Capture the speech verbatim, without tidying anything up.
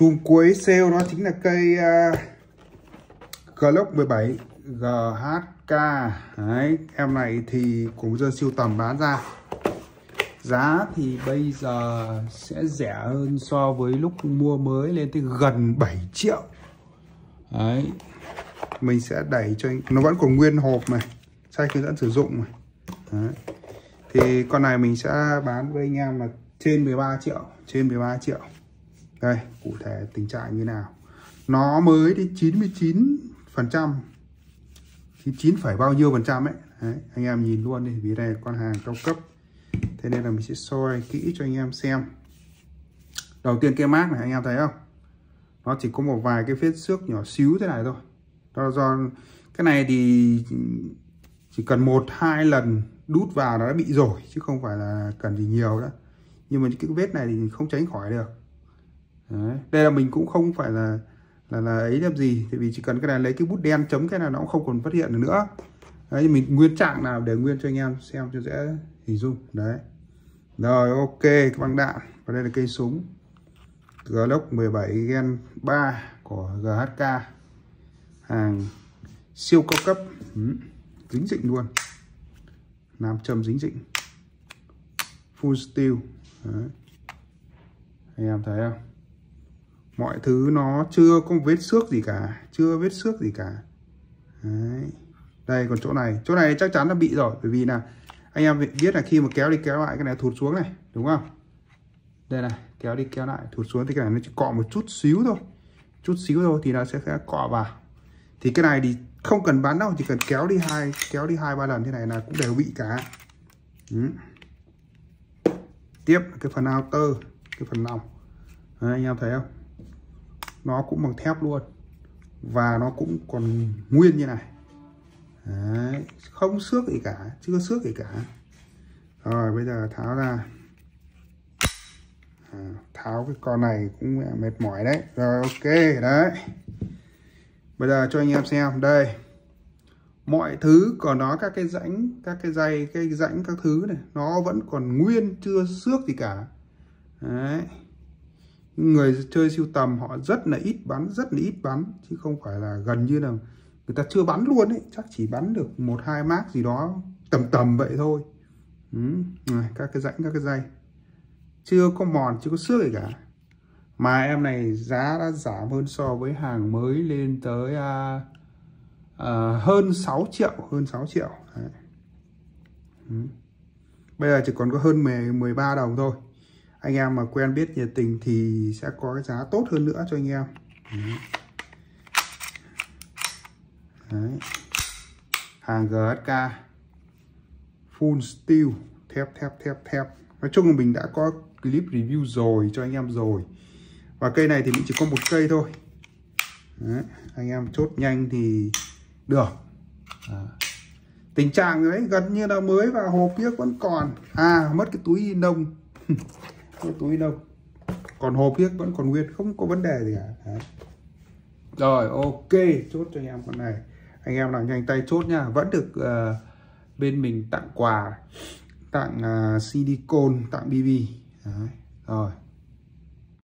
Chùm cuối sale nó chính là cây uh, Glock mười bảy giê hát ca. Đấy, em này thì cũng dân siêu tầm bán ra. Giá thì bây giờ sẽ rẻ hơn so với lúc mua mới, lên tới gần bảy triệu. Đấy, mình sẽ đẩy cho anh. Nó vẫn còn nguyên hộp này, sai hướng dẫn sử dụng này. Đấy. Thì con này mình sẽ bán với anh em là trên mười ba triệu, trên mười ba triệu. Đây, cụ thể tình trạng như nào. Nó mới đến chín mươi chín phần trăm, chín mươi chín phải bao nhiêu phần trăm ấy. Đấy, anh em nhìn luôn đi, vì đây là con hàng cao cấp. Thế nên là mình sẽ soi kỹ cho anh em xem. Đầu tiên cái mác này anh em thấy không? Nó chỉ có một vài cái vết xước nhỏ xíu thế này thôi. Đó là do cái này thì chỉ cần một hai lần đút vào nó đã bị rồi, chứ không phải là cần gì nhiều đó. Nhưng mà cái vết này thì không tránh khỏi được. Đấy. Đây là mình cũng không phải là là là ấy làm gì, tại vì chỉ cần cái này lấy cái bút đen chấm cái này nó cũng không còn phát hiện được nữa. Đấy, mình nguyên trạng nào để nguyên cho anh em xem cho dễ hình dung. Đấy. Rồi, ok, cái băng đạn. Và đây là cây súng Glock mười bảy Gen ba của giê hát ca. Hàng siêu cao cấp. Ừ. Dính dịnh luôn. Nam châm dính dịnh. Full steel. Đấy. Anh em thấy không? Mọi thứ nó chưa có vết xước gì cả, chưa vết xước gì cả. Đấy. Đây, còn chỗ này, chỗ này chắc chắn là bị rồi, bởi vì là anh em biết là khi mà kéo đi kéo lại cái này thụt xuống này, đúng không? Đây này, kéo đi kéo lại thụt xuống thì cái này nó chỉ cọ một chút xíu thôi, chút xíu thôi thì nó sẽ cọ vào. Thì cái này thì không cần bắn đâu, chỉ cần kéo đi hai, kéo đi hai ba lần thế này là cũng đều bị cả. Ừ. Tiếp cái phần outer, cái phần lòng, đấy, anh em thấy không? Nó cũng bằng thép luôn và nó cũng còn nguyên như này. Đấy, không xước gì cả, chưa xước gì cả. Rồi bây giờ tháo ra. À, tháo cái con này cũng mệt mỏi đấy. Rồi ok, đấy. Bây giờ cho anh em xem đây. Mọi thứ của nó, các cái rãnh, các cái dây, cái rãnh các thứ này, nó vẫn còn nguyên, chưa xước gì cả. Đấy. Người chơi sưu tầm họ rất là ít bắn, rất là ít bắn, chứ không phải là gần như là người ta chưa bắn luôn ấy, chắc chỉ bắn được một hai mác gì đó tầm tầm vậy thôi. Ừ. Này, các cái rãnh, các cái dây chưa có mòn, chưa có xước gì cả. Mà em này giá đã giảm hơn so với hàng mới lên tới à, à, hơn sáu triệu, hơn sáu triệu. Đấy. Ừ. Bây giờ chỉ còn có hơn mười ba đồng thôi. Anh em mà quen biết nhiệt tình thì sẽ có cái giá tốt hơn nữa cho anh em. Ừ. Đấy. Hàng giê hát ca full steel, thép thép thép thép. Nói chung là mình đã có clip review rồi cho anh em rồi. Và cây này thì mình chỉ có một cây thôi. Đấy. Anh em chốt nhanh thì được. À. Tình trạng đấy gần như là mới và hộp kia vẫn còn. À, mất cái túi nông. Cái túi nông. Còn hộp kia vẫn còn nguyên, không có vấn đề gì cả. Đấy. Rồi ok, chốt cho anh em con này. Anh em làm nhanh tay chốt nha. Vẫn được uh, bên mình tặng quà, tặng uh, silicon, tặng bê bê. Đấy. Rồi.